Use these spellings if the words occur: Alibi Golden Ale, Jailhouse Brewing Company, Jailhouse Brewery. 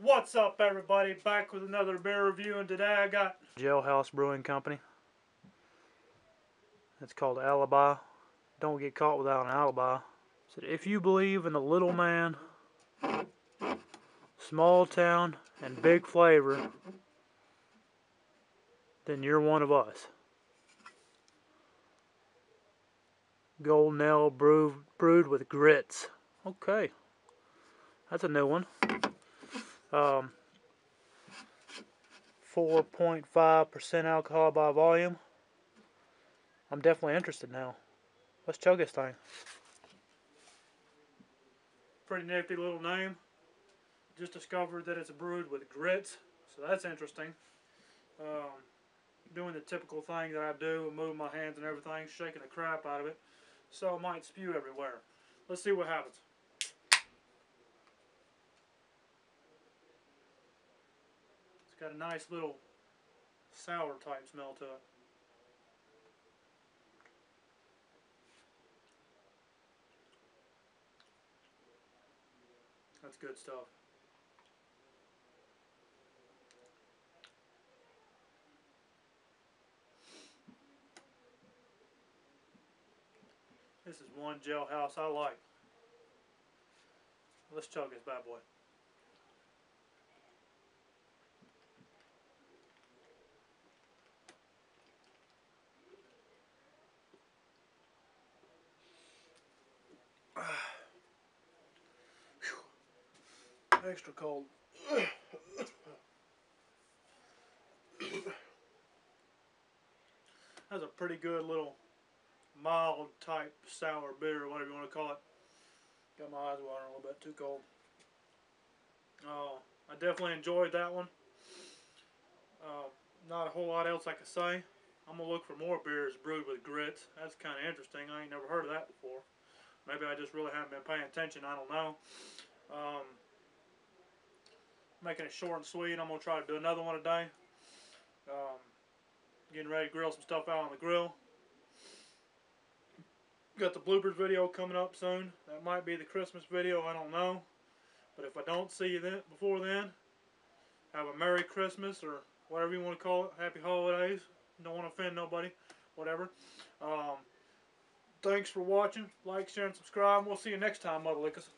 What's up, everybody? Back with another beer review, and today I got Jailhouse Brewing Company. It's called Alibi. Don't get caught without an alibi. It said, if you believe in the little man, small town, and big flavor, then you're one of us. Golden Ale brewed with grits. Okay, that's a new one. 4.5% alcohol by volume. I'm definitely interested now. Let's chug this thing. Pretty nifty little name. Just discovered that it's brewed with grits, so that's interesting. Doing the typical thing that I do, moving my hands and everything, shaking the crap out of it, so it might spew everywhere. Let's see what happens. Got a nice little sour type smell to it. That's good stuff. This is one Jailhouse I like. Let's chug this bad boy. Extra cold. That's a pretty good little mild type sour beer, or whatever you want to call it. Got my eyes watering a little bit, too cold. I definitely enjoyed that one. Not a whole lot else I can say. I'm going to look for more beers brewed with grits. That's kind of interesting. I ain't never heard of that before. Maybe I just really haven't been paying attention. I don't know. Making it short and sweet. I'm going to try to do another one today. Getting ready to grill some stuff out on the grill. Got the bloopers video coming up soon. That might be the Christmas video. I don't know. But if I don't see you then, before then, have a Merry Christmas or whatever you want to call it. Happy Holidays. Don't want to offend nobody. Whatever. Thanks for watching. Like, share, and subscribe. We'll see you next time, Mother Lickers.